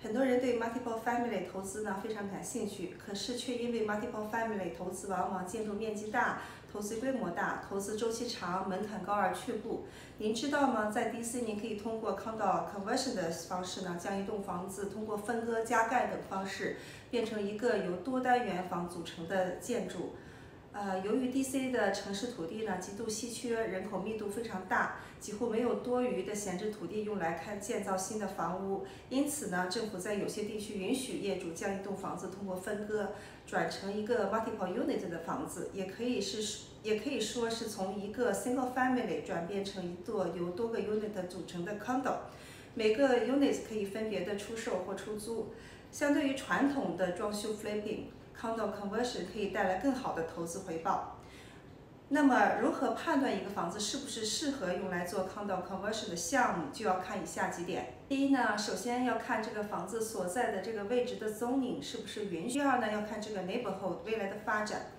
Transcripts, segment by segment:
很多人对 multiple family 投资呢非常感兴趣，可是却因为 multiple family 投资往往建筑面积大、投资规模大、投资周期长、门槛高而却步。您知道吗？在 DC， 您可以通过 condo conversion 的方式呢，将一栋房子通过分割、加盖等方式，变成一个由多单元房组成的建筑。 由于 DC 的城市土地呢极度稀缺，人口密度非常大，几乎没有多余的闲置土地用来建造新的房屋，因此呢，政府在有些地区允许业主将一栋房子通过分割转成一个 multiple unit 的房子，也可以说是从一个 single family 转变成一座由多个 unit 组成的 condo， 每个 unit 可以分别的出售或出租。相对于传统的装修 flipping。 condo conversion 可以带来更好的投资回报。那么，如何判断一个房子是不是适合用来做 condo conversion 的项目，就要看以下几点：第一呢，首先要看这个房子所在的这个位置的 zoning 是不是允许；第二呢，要看这个 neighborhood 未来的发展，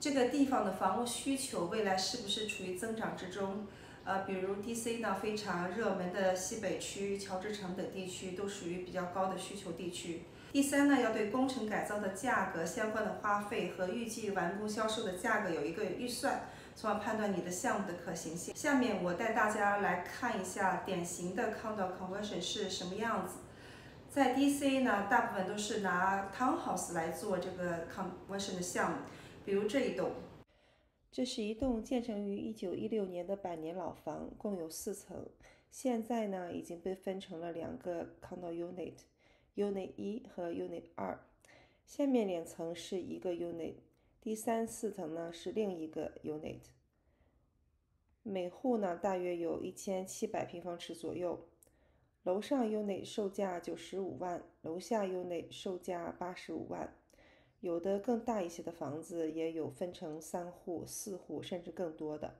这个地方的房屋需求未来是不是处于增长之中。 比如 DC 呢，非常热门的西北区、乔治城等地区都属于比较高的需求地区。第三呢，要对工程改造的价格、相关的花费和预计完工销售的价格有一个预算，从而判断你的项目的可行性。下面我带大家来看一下典型的 condo conversion 是什么样子。在 DC 呢，大部分都是拿 townhouse 来做这个 conversion 的项目，比如这一栋。 这是一栋建成于1916年的百年老房，共有4层。现在呢，已经被分成了2个 condo unit，Unit 1和 Unit 2。下面2层是一个 unit， 第3、4层呢是另一个 unit。每户呢大约有1700平方尺左右。楼上 unit 售价95万，楼下 unit 售价85万。 有的更大一些的房子也有分成3户、4户甚至更多的，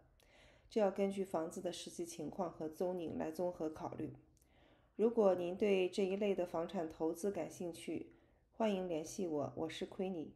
这要根据房子的实际情况和zoning来综合考虑。如果您对这一类的房产投资感兴趣，欢迎联系我，我是Queenie。